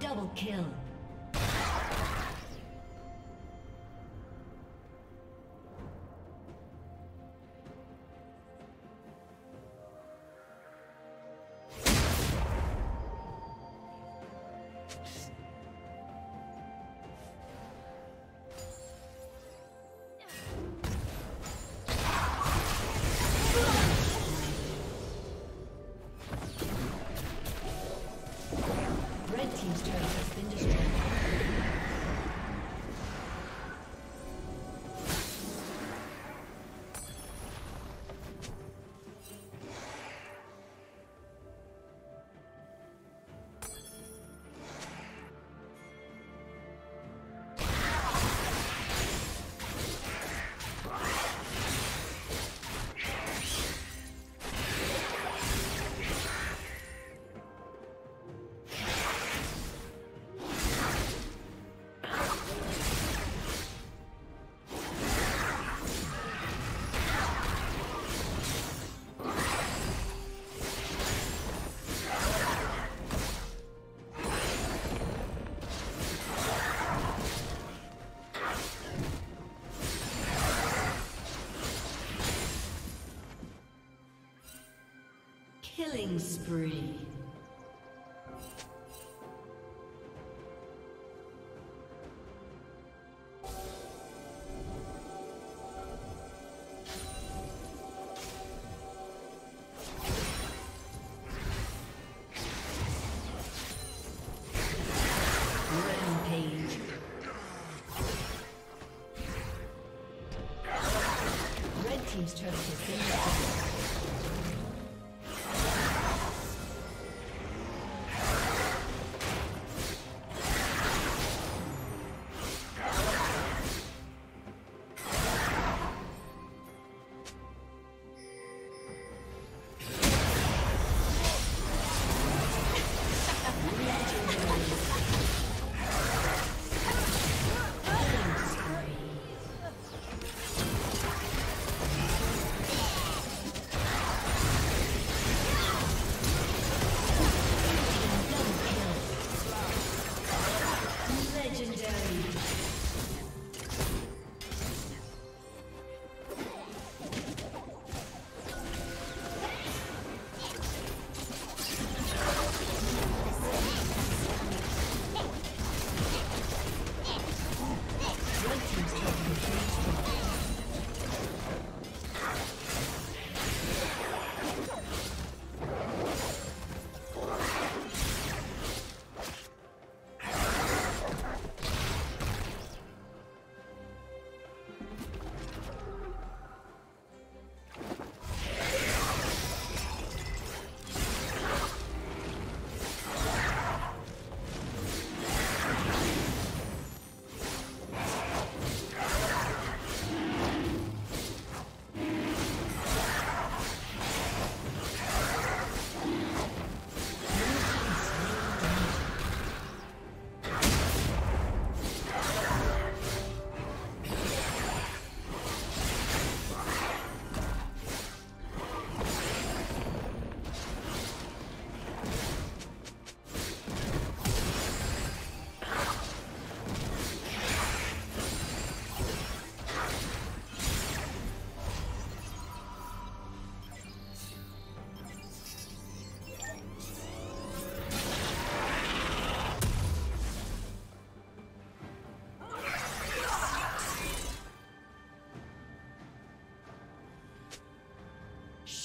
Double kill. Killing spree.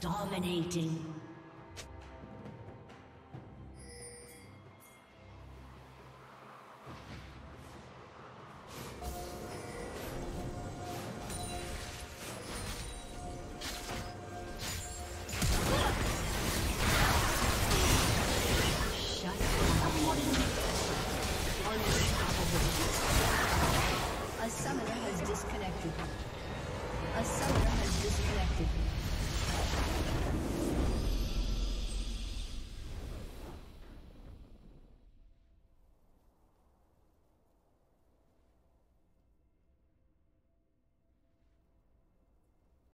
Dominating.